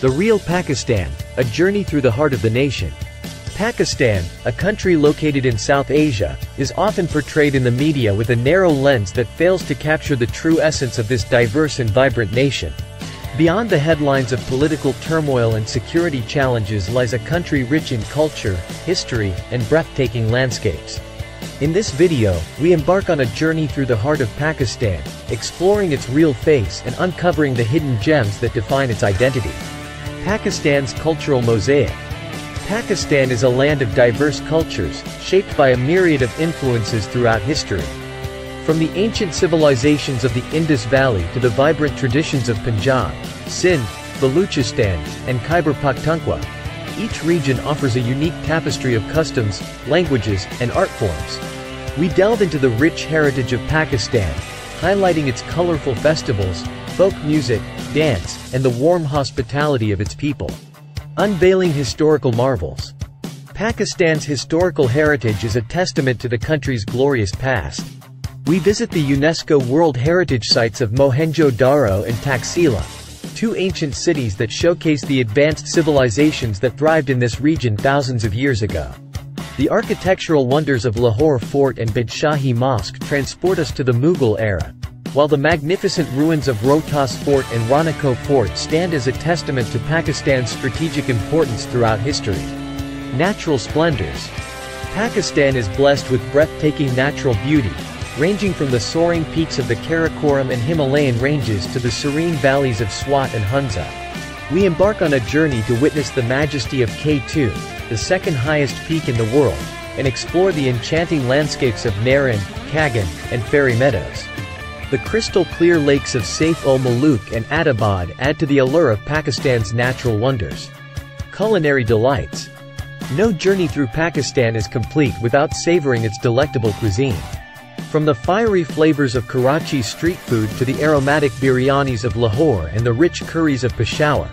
The Real Pakistan, a journey through the heart of the nation. Pakistan, a country located in South Asia, is often portrayed in the media with a narrow lens that fails to capture the true essence of this diverse and vibrant nation. Beyond the headlines of political turmoil and security challenges lies a country rich in culture, history, and breathtaking landscapes. In this video, we embark on a journey through the heart of Pakistan, exploring its real face and uncovering the hidden gems that define its identity. Pakistan's cultural mosaic. Pakistan is a land of diverse cultures, shaped by a myriad of influences throughout history. From the ancient civilizations of the Indus Valley to the vibrant traditions of Punjab, Sindh, Baluchistan, and Khyber Pakhtunkhwa, each region offers a unique tapestry of customs, languages, and art forms. We delve into the rich heritage of Pakistan, highlighting its colorful festivals, folk music, dance, and the warm hospitality of its people. Unveiling historical marvels. Pakistan's historical heritage is a testament to the country's glorious past. We visit the UNESCO World Heritage Sites of Mohenjo-daro and Taxila, two ancient cities that showcase the advanced civilizations that thrived in this region thousands of years ago. The architectural wonders of Lahore Fort and Badshahi Mosque transport us to the Mughal era, while the magnificent ruins of Rotas Fort and Ranikot Fort stand as a testament to Pakistan's strategic importance throughout history. Natural splendors. Pakistan is blessed with breathtaking natural beauty, ranging from the soaring peaks of the Karakoram and Himalayan ranges to the serene valleys of Swat and Hunza. We embark on a journey to witness the majesty of K2, the second highest peak in the world, and explore the enchanting landscapes of Narin, Kaghan, and Fairy Meadows. The crystal-clear lakes of Saif-ul-Maluk and Attabad add to the allure of Pakistan's natural wonders. Culinary delights. No journey through Pakistan is complete without savoring its delectable cuisine. From the fiery flavors of Karachi street food to the aromatic biryanis of Lahore and the rich curries of Peshawar,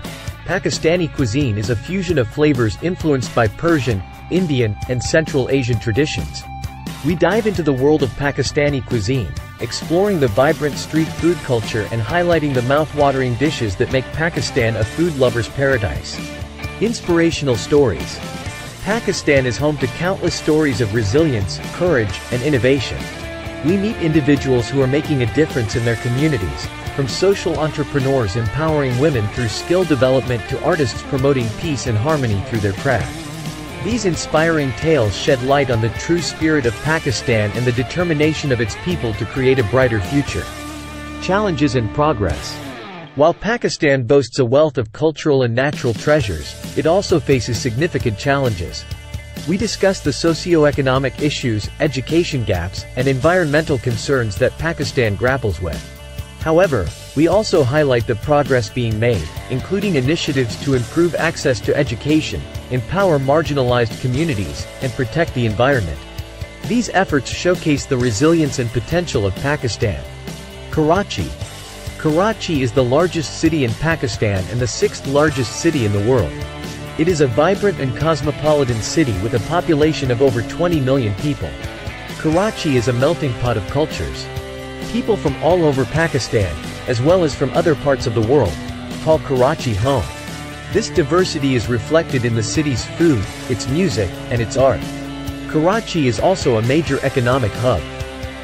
Pakistani cuisine is a fusion of flavors influenced by Persian, Indian, and Central Asian traditions. We dive into the world of Pakistani cuisine, exploring the vibrant street food culture and highlighting the mouth-watering dishes that make Pakistan a food lover's paradise. Inspirational stories. Pakistan is home to countless stories of resilience, courage, and innovation. We meet individuals who are making a difference in their communities, from social entrepreneurs empowering women through skill development to artists promoting peace and harmony through their craft. These inspiring tales shed light on the true spirit of Pakistan and the determination of its people to create a brighter future. Challenges and progress. While Pakistan boasts a wealth of cultural and natural treasures, it also faces significant challenges. We discuss the socio-economic issues, education gaps, and environmental concerns that Pakistan grapples with. However, we also highlight the progress being made, including initiatives to improve access to education, empower marginalized communities, and protect the environment. These efforts showcase the resilience and potential of Pakistan. Karachi. Karachi is the largest city in Pakistan and the sixth largest city in the world. It is a vibrant and cosmopolitan city with a population of over 20 million people. Karachi is a melting pot of cultures. People from all over Pakistan, as well as from other parts of the world, call Karachi home. This diversity is reflected in the city's food, its music, and its art. Karachi is also a major economic hub.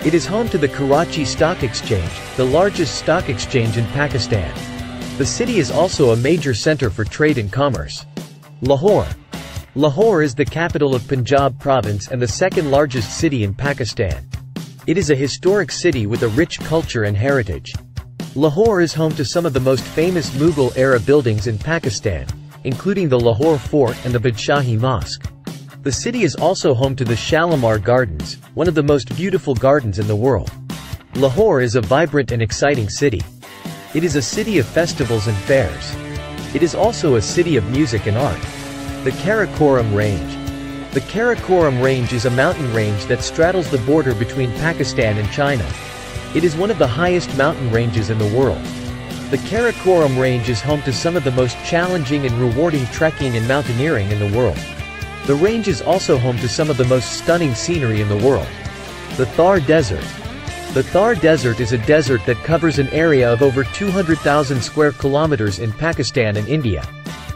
It is home to the Karachi Stock Exchange, the largest stock exchange in Pakistan. The city is also a major center for trade and commerce. Lahore. Lahore is the capital of Punjab province and the second largest city in Pakistan. It is a historic city with a rich culture and heritage. Lahore is home to some of the most famous Mughal-era buildings in Pakistan, including the Lahore Fort and the Badshahi Mosque. The city is also home to the Shalimar Gardens, one of the most beautiful gardens in the world. Lahore is a vibrant and exciting city. It is a city of festivals and fairs. It is also a city of music and art. The Karakoram Range. The Karakoram Range is a mountain range that straddles the border between Pakistan and China. It is one of the highest mountain ranges in the world. The Karakoram Range is home to some of the most challenging and rewarding trekking and mountaineering in the world. The range is also home to some of the most stunning scenery in the world. The Thar Desert. The Thar Desert is a desert that covers an area of over 200,000 square kilometers in Pakistan and India.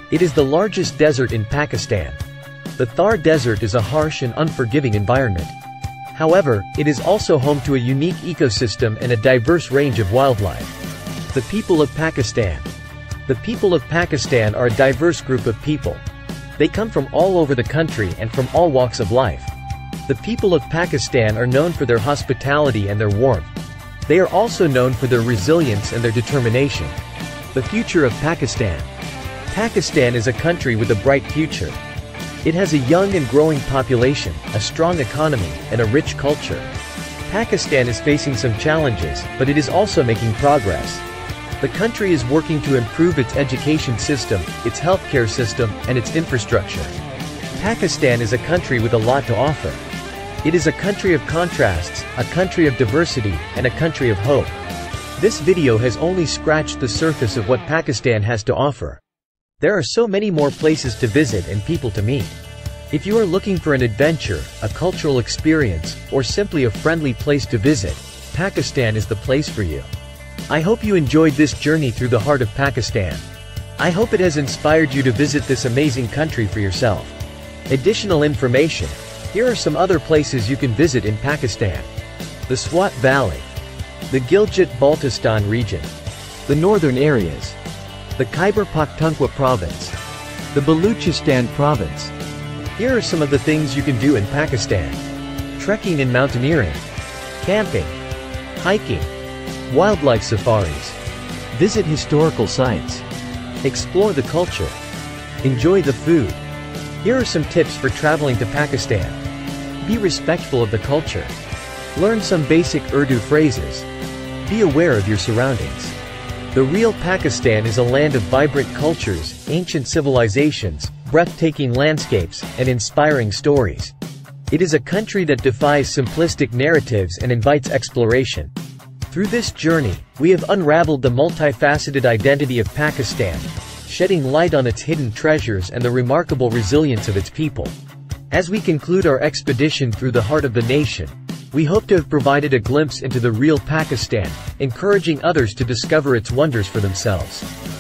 It is the largest desert in Pakistan. The Thar Desert is a harsh and unforgiving environment. However, it is also home to a unique ecosystem and a diverse range of wildlife. The people of Pakistan. The people of Pakistan are a diverse group of people. They come from all over the country and from all walks of life. The people of Pakistan are known for their hospitality and their warmth. They are also known for their resilience and their determination. The future of Pakistan. Pakistan is a country with a bright future. It has a young and growing population, a strong economy, and a rich culture. Pakistan is facing some challenges, but it is also making progress. The country is working to improve its education system, its healthcare system, and its infrastructure. Pakistan is a country with a lot to offer. It is a country of contrasts, a country of diversity, and a country of hope. This video has only scratched the surface of what Pakistan has to offer. There are so many more places to visit and people to meet. If you are looking for an adventure, a cultural experience, or simply a friendly place to visit, Pakistan is the place for you. I hope you enjoyed this journey through the heart of Pakistan. I hope it has inspired you to visit this amazing country for yourself. Additional information. Here are some other places you can visit in Pakistan. The Swat Valley. The Gilgit-Baltistan region. The northern areas. The Khyber Pakhtunkhwa province. The Baluchistan province. Here are some of the things you can do in Pakistan. Trekking and mountaineering. Camping. Hiking. Wildlife safaris. Visit historical sites. Explore the culture. Enjoy the food. Here are some tips for traveling to Pakistan. Be respectful of the culture. Learn some basic Urdu phrases. Be aware of your surroundings. The real Pakistan is a land of vibrant cultures, ancient civilizations, breathtaking landscapes, and inspiring stories. It is a country that defies simplistic narratives and invites exploration. Through this journey, we have unraveled the multifaceted identity of Pakistan, shedding light on its hidden treasures and the remarkable resilience of its people. As we conclude our expedition through the heart of the nation, we hope to have provided a glimpse into the real Pakistan, encouraging others to discover its wonders for themselves.